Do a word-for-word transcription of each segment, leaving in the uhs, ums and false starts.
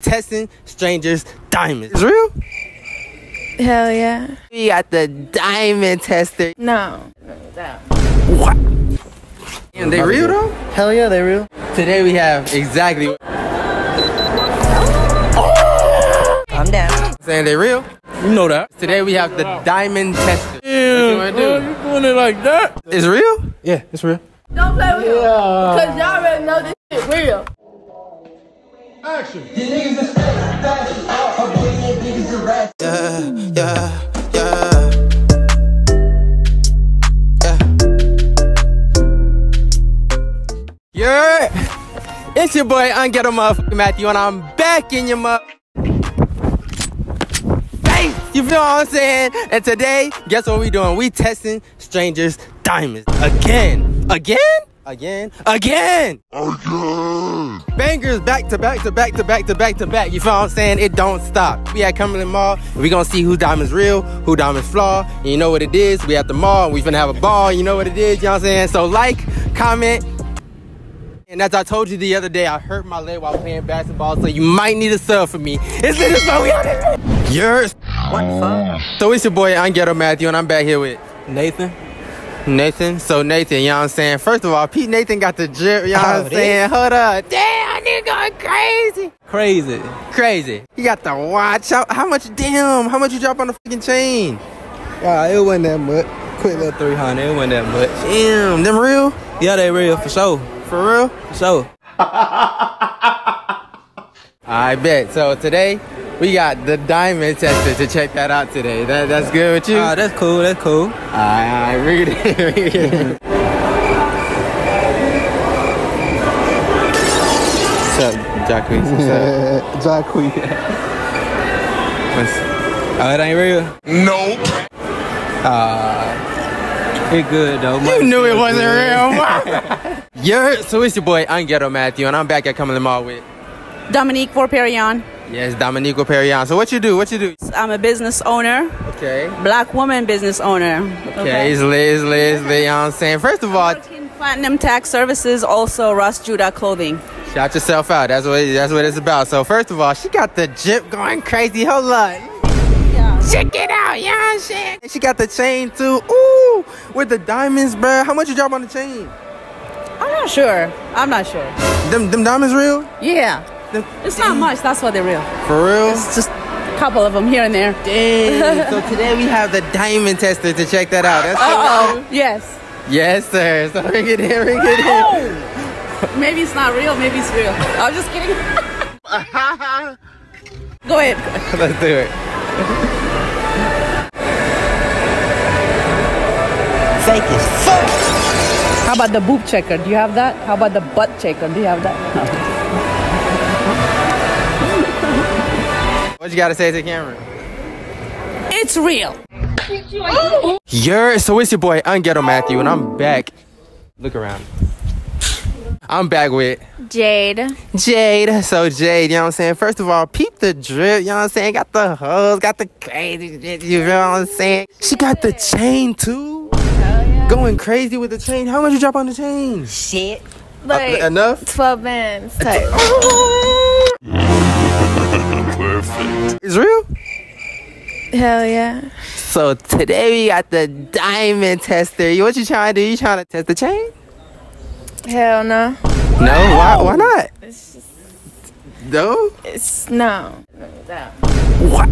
Testing strangers' diamonds. It's real? Hell yeah. We got the diamond tester. No. no. What? Damn, they real though? Hell yeah, they real. Today we have exactly. Oh! Calm down. Saying they real? You know that. Today we have the diamond tester. Damn, bro, you doing it like that? It's real? Yeah, it's real. Don't play with me. Yeah. Because y'all already know this shit real. Action. Yeah, yeah, yeah. Yeah. Yeah. It's your boy Unghetto Motherfucking Mathieu, and I'm back in your mother. Hey, you feel what I'm saying? And today, guess what we doing? We testing strangers' diamonds again, again. Again, again, again. Bangers back to back to back to back to back to back. You feel what I'm saying? It don't stop. We at Cumberland Mall. We gonna see who diamonds real, who diamonds flaw. And you know what it is. We at the mall. We finna have a ball. You know what it is. You know what I'm saying? So like, comment. And as I told you the other day, I hurt my leg while playing basketball. So you might need a sub for me. It's this so we out here. Yours. What the fuck? So it's your boy Unghetto Mathieu, and I'm back here with Nathan. Nathan, so Nathan, you know what I'm saying? First of all, Pete Nathan got the drip, you know what oh, I'm saying? Hold up. Damn, nigga going crazy. Crazy. Crazy. You got the watch out. How much, damn, how much you drop on the fucking chain? Uh, it wasn't that much. Quick little three hundred, it wasn't that much. Damn, them real? Yeah, they real, for sure. For real? For sure. I bet. So today, we got the diamond tester to check that out today. That, that's good with you? Oh, uh, that's cool, that's cool. All right, all right, read it, read it. What's up, Jacque? What's up? Jacque. Oh, it ain't real? Nope. Uh, it good, though. My you knew it wasn't good. Real. Yeah, so it's your boy, Unghetto Mathieu, and I'm back at Cumberland Mall with Dominique Forperion. Yes, Dominico Perian. So what you do? What you do? I'm a business owner. Okay. Black woman business owner. Okay. okay. It's Liz, Liz, Leon Saint. You know what I'm saying? First of all, Platinum Tax Services, also Ross Judah Clothing. Shout yourself out. That's what. It, that's what it's about. So first of all, she got the drip going crazy. Hold on. Yeah. Check it out, y'all. Shit. And she got the chain too. Ooh, with the diamonds, bro. How much you drop on the chain? I'm not sure. I'm not sure. Them, them diamonds real? Yeah. The it's thing. Not much, that's why they're real. For real? It's just a couple of them here and there. Dang. So today we have the diamond tester to check that out. That's uh-oh. Cool. Yes. Yes, sir. So ring it in, ring it in. Maybe it's not real, maybe it's real. I'm just kidding. Go ahead. Let's do it. Thank you. How about the boob checker? Do you have that? How about the butt checker? Do you have that? No. What you gotta say to the camera? It's real. Yeah, so it's your boy Unghetto Mathieu, and I'm back. Look around. I'm back with Jade. Jade. So Jade, you know what I'm saying? First of all, peep the drip, you know what I'm saying? Got the hoes, got the crazy shit, you know what I'm saying? She got the chain too. Hell yeah. Going crazy with the chain. How much you drop on the chain? Shit. Like uh, enough? twelve bands type. Perfect. It's real? Hell yeah. So today we got the diamond tester. What you trying to do? You trying to test the chain? Hell no. No? No. Why, why not? It's just... No? It's... No. No. What?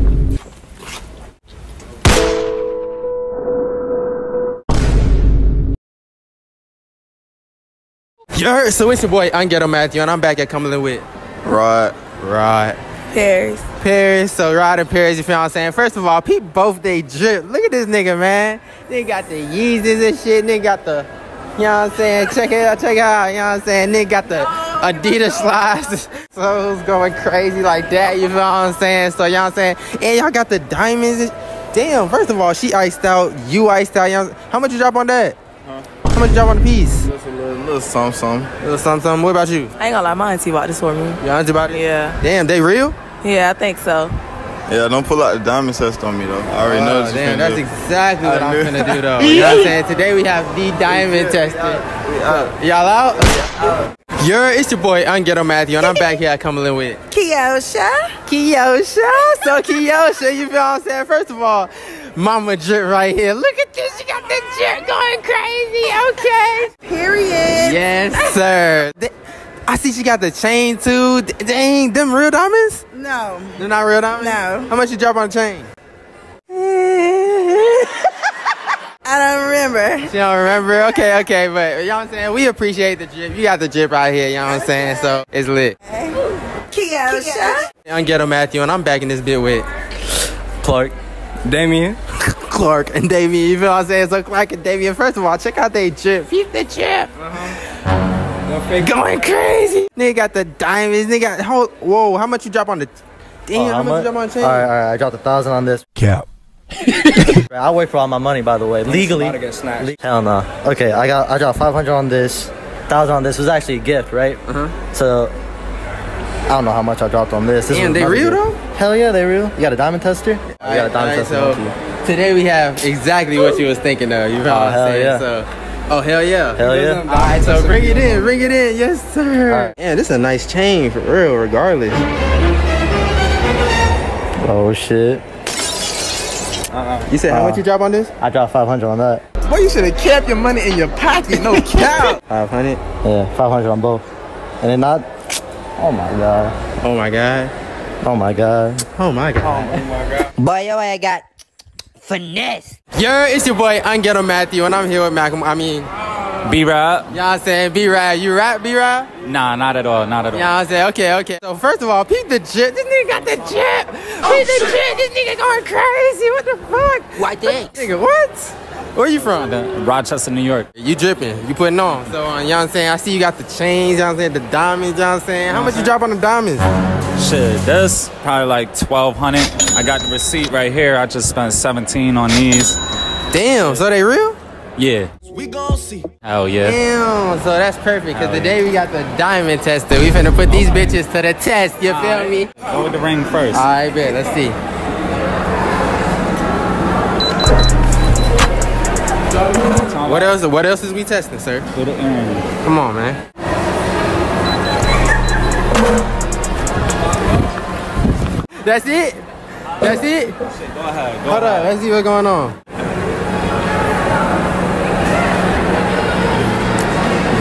Yo, so it's your boy Unghetto Mathieu, and I'm back at Cumberland with... Right. Right. Paris. Paris, so Rod and Paris, you feel what I'm saying? First of all, peep both they drip. Look at this nigga, man. They got the Yeezys and shit. They got the, you know what I'm saying? Check it out, check it out. You know what I'm saying? They got the Adidas slides. So it's going crazy like that, you feel what I'm saying? So, you know what I'm saying? And y'all got the diamonds. And damn, first of all, she iced out. You iced out. You know how much you drop on that? Huh? How much you drop on the piece? Just a little, little something, something. Little something, something. What about you? I ain't gonna lie, my auntie bought this for me. Your auntie bought it? Yeah. Damn, they real? Yeah, I think so. Yeah, don't pull out the diamond test on me, though. I already know what you're gonna do. That's exactly what I'm gonna do, though. You know what I'm saying? Today we have the diamond tester. Y'all out? Yo, it's your boy Unghetto Mathieu, and I'm back here at Cumberland with Kiyosha. Kiyosha. So Kiyosha, you feel what I'm saying? First of all, Mama Jit right here. Look at you, she got the jit going crazy. Okay. Period. Yes, sir. the, I see she got the chain too. Dang, them real diamonds? No. They're not real diamonds? No. How much you drop on the chain? I don't remember. She don't remember? Okay, okay, but you know what I'm saying? We appreciate the drip. You got the drip out here, you know what I'm okay. saying? So it's lit. Okay. Kiyosha. I'm Unghetto Mathieu, and I'm back in this bit with Clark, Damien. Clark and Damien, you feel what I'm saying? So Clark and Damien, first of all, check out their drip. Keep the drip. Uh-huh. Going crazy. Nigga got the diamonds. Nigga got, whole, whoa, how much you drop on the, damn, uh, how much I, you drop on the chain? All right, all right, I dropped a thousand on this. Cap. I wait for all my money, by the way. Legally, Le hell no. Nah. Okay, I got I dropped five hundred on this, thousand on this. It was actually a gift, right? Uh-huh. So I don't know how much I dropped on this. this and they real though? Hell yeah, they real. You got a diamond tester? You right, got a diamond right, tester. So today we have exactly what you was thinking of. You know oh, what I'm saying? Yeah. So. Oh hell yeah! Hell yeah! All right, so bring it in, bring it in, yes sir. All right. Yeah, this is a nice chain for real, regardless. Oh shit. Uh-uh. You said how uh, much you drop on this? I dropped five hundred on that. Boy, you should have kept your money in your pocket, no cow. five hundred? Yeah, five hundred on both. And then not... Oh my god. Oh my god. Oh my god. Oh my god. Oh my god. Boy, yo, I got finesse. Yo, it's your boy Unghetto Mathieu, and I'm here with Malcolm. I mean... B Rap. You know what I'm saying? B Rap. You rap, B Rap? Nah, not at all. Not at all. You know what I'm saying? Okay, okay. So, first of all, peep the jit. This nigga got the jit. Oh, peep the jit. This nigga going crazy. What the fuck? Why, thanks. Nigga, what? Where you from? Rochester, New York. You dripping. You putting on. So, uh, you know what I'm saying? I see you got the chains. You know what I'm saying? The diamonds. You know what I'm saying? How much you drop on the diamonds? Shit, that's probably like twelve hundred. I got the receipt right here. I just spent seventeen on these. Damn. So, they real? Yeah. We gon' see. Oh yeah. Damn, so that's perfect, cause oh, today yeah. we got the diamond tester. We finna put these bitches to the test, you all feel right. me? Go with the ring first. Alright, bet, let's see. What else what else is we testing, sir? Put it in. Come on, man. That's it? That's it? Go ahead. Go Hold ahead. up, let's see what's going on.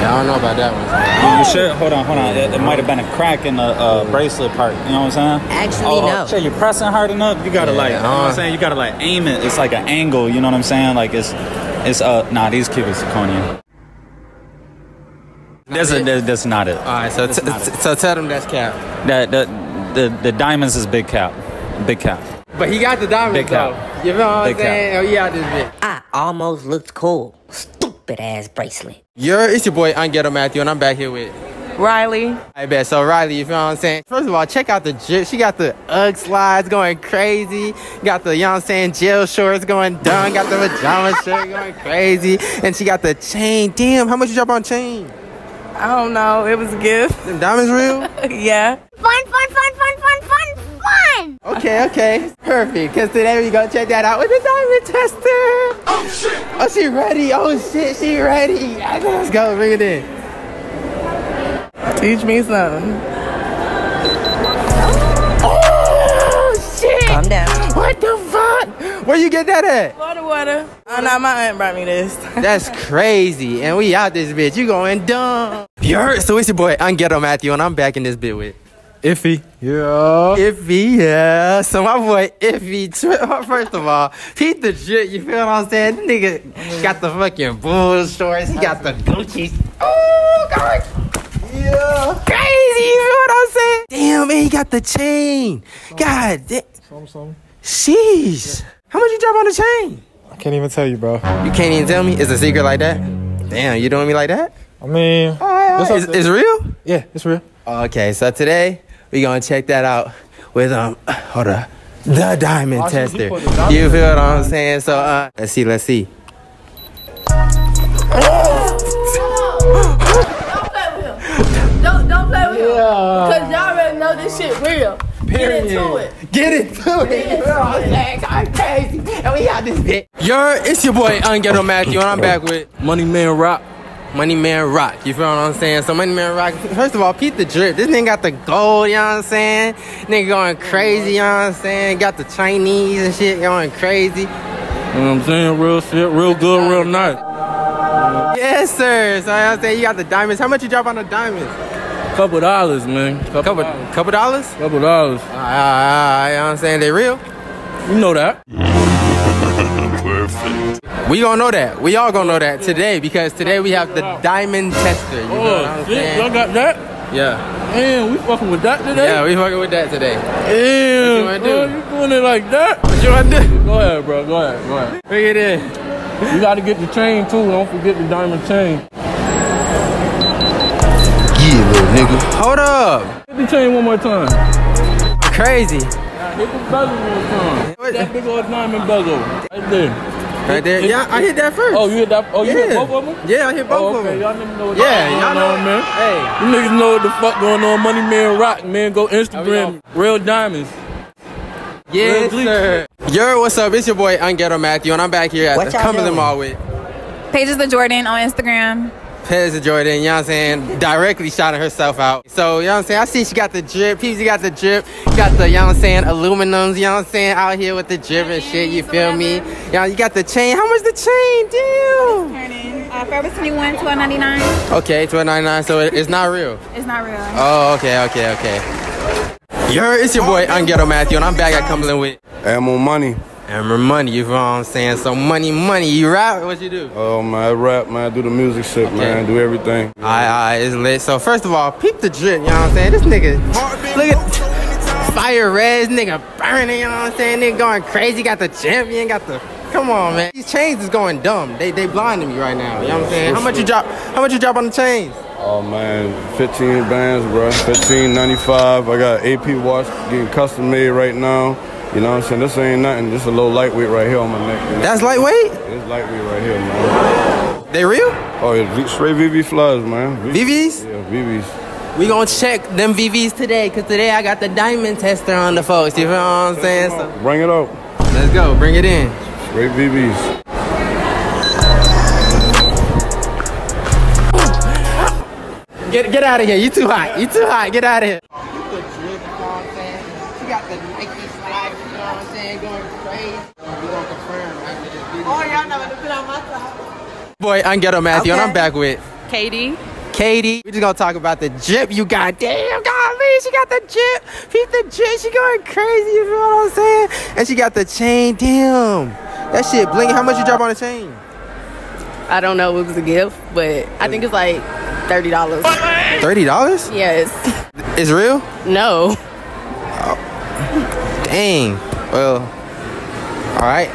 I don't know about that one. You sure? Hold on, hold on. There might have been a crack in the uh, bracelet part. You know what I'm saying? Actually, oh, no. Sure, you're pressing hard enough. You gotta yeah, like, uh, you know what I'm saying? You gotta like aim it. It's like an angle. You know what I'm saying? Like it's, it's uh, nah. These cubits are corny. That's a, that's, that's not it. All right, so t it. so tell them that's cap. That the the the diamonds is big cap, big cap. But he got the diamonds though. You know what I'm saying? Oh, he got this bit. I almost looked cool. Stupid ass bracelet. Yo, it's your boy Unghetto Mathieu, and I'm back here with Riley. I bet. So Riley, you feel what I'm saying? First of all, check out the drip. She got the Ugg slides going crazy. Got the, you know what I'm saying, jail shorts going down. Got the pajama shirt going crazy. And she got the chain. Damn, how much you drop on chain? I don't know. It was a gift. Them diamonds real? Yeah. Fun, fun, fun, fun, fun, fun, fun. Okay, okay. Perfect. Because today we gonna check that out with the diamond tester. Oh shit! Oh, she ready! Oh shit, she ready! Let's go, bring it in. Teach me something. Oh shit! Calm down. What the fuck? Where you get that at? Water, water. Oh no, my aunt brought me this. That's crazy. And we out this bitch. You going dumb? You heard? So it's your boy Unghetto Mathieu, and I'm back in this bit with Ify. Yeah. Ify, yeah. So my boy Ify, first of all, he's the shit, you feel what I'm saying? This nigga mm. got the fucking bull shorts, he got the Gucci. Oh, God. Yeah. Crazy, you feel what I'm saying? Damn, man, he got the chain. Some, God damn. Some, some. Sheesh. Yeah. How much you drop on the chain? I can't even tell you, bro. You can't even tell me? It's a secret like that? Damn, you doing me like that? I mean, all right, all right. It's, it's real? Yeah, it's real. Okay, so today, we gonna check that out with um hold up the diamond oh, tester. The diamond you feel what I'm saying? So uh let's see, let's see. Don't don't play with him. Yeah. Cause y'all already know this shit real. Period. Get into it. Get into it. Get into it. I'm crazy. And we got this bitch. Yo, it's your boy Unghetto Mathieu, and I'm back with Money Man Rock. Money Man Rock. You feel what I'm saying? So Money Man Rock, first of all, peep the drip. This nigga got the gold, you know what I'm saying? Nigga going crazy, you know what I'm saying? Got the Chinese and shit going crazy. You know what I'm saying? Real shit, real good, real nice. Yes, sir. So you know what I'm saying? You got the diamonds. How much you drop on the diamonds? Couple dollars, man. Couple, couple dollars. Couple dollars? Couple dollars. Uh, uh, you know what I'm saying? They real? You know that. Perfect. We gonna know that. We all gonna know that today because today we have the diamond tester. You know what I'm saying? Y'all got that? Yeah. Damn, we fucking with that today? Yeah, we fucking with that today. Damn, what you wanna do? Bro, you doing it like that? What you wanna do? Go ahead, bro. Go ahead. Go ahead. Bring it in. You gotta get the chain too. Don't forget the diamond chain. Yeah, little nigga. Hold up. Hit the chain one more time. Crazy. Hit the bezel one time. Hit that big old diamond bezel. Right there. Right there? Hit, yeah, hit, I hit that first. Oh, you hit that? Oh, you yeah. hit both of them? Yeah, I hit both oh, okay. of them. Y'all niggas know what yeah, y'all know, man. Hey. You niggas know what the fuck going on. Money Man Rock, man. Go Instagram. Real diamonds. Yes, Real sir. Yo, what's up? It's your boy, Unghetto Mathieu, and I'm back here at what the Cumberland Mall with Pages of Jordan on Instagram. Pages of Jordan, you know what I'm saying? Directly shouting herself out. So, you know what I'm saying? I see she got the drip. Peeps, you got the drip. You got the, you know what I'm saying, aluminums, you know what I'm saying? Out here with the drip and shit, you feel me? You know, you got the chain. How much the chain? Damn. Uh, Forever twenty-one, twelve ninety-nine. Okay, twelve ninety-nine. So, it, it's not real. It's not real. Oh, okay, okay, okay. Yo, it's your boy, Unghetto Mathieu, and I'm back at Cumberland with Ammo Money. Amber Money, you know what I'm saying? So money, money, you rap, what you do? Oh man, I rap, man, I do the music shit, okay. man, I do everything. Alright, alright, it's lit. So first of all, peep the drip, you know what I'm saying? This nigga, look at fire red, this nigga burning, you know what I'm saying? Nigga going crazy, got the champion, got the, come on man. These chains is going dumb, they they blinding me right now, you know what I'm saying? For how much sure. you drop, how much you drop on the chains? Oh man, fifteen bands, bro, fifteen ninety-five, I got A P watch getting custom made right now. You know what I'm saying? This ain't nothing. This a little lightweight right here on my neck. You know? That's lightweight? It's lightweight right here, man. They real? Oh, yeah, straight V V flies, man. V Vs? Yeah, V Vs. We gonna check them V Vs today, because today I got the diamond tester on the folks. You feel what I'm saying? So bring it up. Let's go. Bring it in. Straight V Vs. Get, get out of here. You too hot. You too hot. Get out of here. You got the Nike slide, you know what I'm saying, going crazy. We gonna confirm after this video. Oh, y'all know to put on my top. Boy, Unghetto Mathieu, okay. And I'm back with Katie. Katie, we just gonna talk about the drip you got. Damn, God, man, she got the drip. Peep the drip, she going crazy, you know what I'm saying? And she got the chain, damn. That shit blinking. How much you drop on the chain? I don't know, it was a gift, but I think it's like thirty dollars. thirty dollars? Yes. It's real? No. Dang. Well, all right.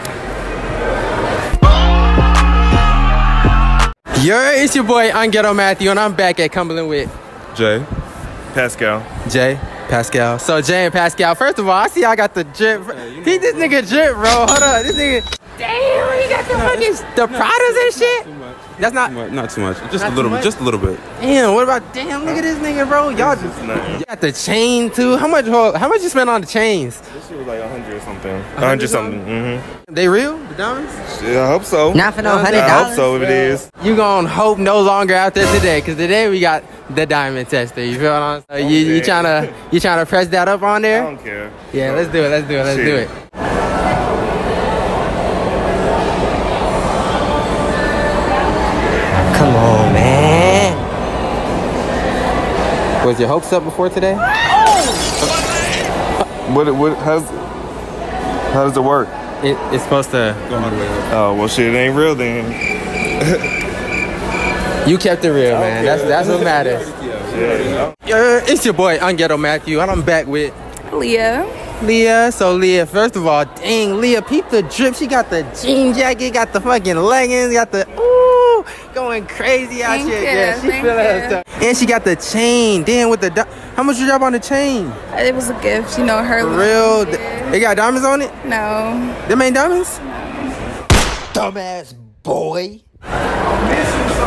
Yo, it's your boy Unghetto Mathieu, and I'm back at Cumberland with Jay Pascal. Jay Pascal. So Jay and Pascal. First of all, I see I got the drip. He this nigga drip, bro. Hold on, this nigga. Damn, he got the no, fucking the Pradas and shit. Too much. That's not not too much. Not too much. Just not a little bit. Just a little bit. Damn. What about damn? Look at this nigga, bro. Y'all just you got the chain too. How much? How much you spent on the chains? This shit was like a hundred or something. A hundred something. Mm-hmm. They real? The diamonds? Yeah, I hope so. Not for no hundred dollars. I hope so. If it is, you gonna hope no longer after today, cause today we got the diamond tester. You feel what I'm saying? Okay. You you trying to you trying to press that up on there? I don't care. Yeah, no. Let's do it. Let's do it. Let's shit. do it. Come on, man. Was your hopes up before today? Oh. What? What? How's, how does it work? It, it's supposed to go all the way up. Oh well, shit, it ain't real then. You kept it real, man. That's that's what matters. Yeah. Yeah, it's your boy Unghetto Mathieu, and I'm back with Leah. Leah, so Leah, first of all, dang, Leah, peep the drip. She got the jean jacket, got the fucking leggings, got the. Going crazy out here, yeah. She feeling herself, and she got the chain. Damn, with the how much you drop on the chain? It was a gift, you know her. For real, yeah. It got diamonds on it. No, them ain't diamonds. No. Dumbass boy.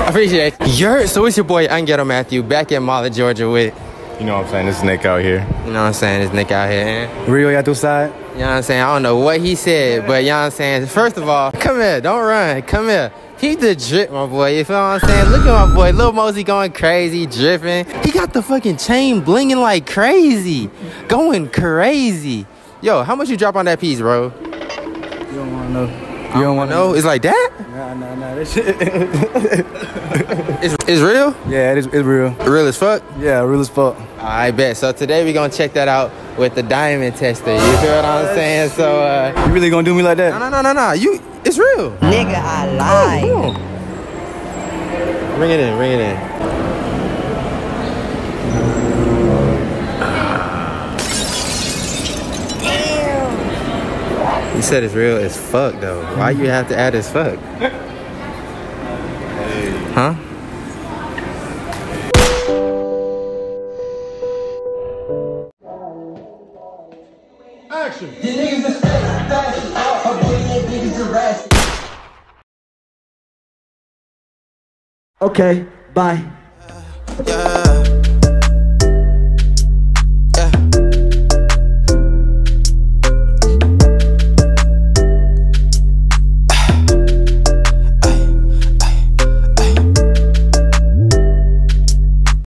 Appreciate it. You're so it's your boy Unghetto Mathieu back in Mall of Georgia with. You know what I'm saying? This Nick out here. You know what I'm saying? This Nick out here. Real, y'all do side. You know what I'm saying? I don't know what he said, but you know what I'm saying? First of all, come here. Don't run. Come here. He the drip, my boy. You feel what I'm saying? Look at my boy. Lil Mosey going crazy, dripping. He got the fucking chain blinging like crazy. Going crazy. Yo, how much you drop on that piece, bro? You don't want to know. You don't want to know? It's like that? Nah, nah, nah. That shit. it's, it's real? Yeah, it is, it's real. Real as fuck? Yeah, real as fuck. I bet. So today we're going to check that out with the diamond tester. You feel what I'm saying? So, uh... You really going to do me like that? No, no, no, no, no. You... It's real. Nigga, I lied. Oh, bring it in, bring it in. Damn. You said it's real as fuck, though. Why you have to add as fuck? Huh? Okay, bye. Uh, yeah.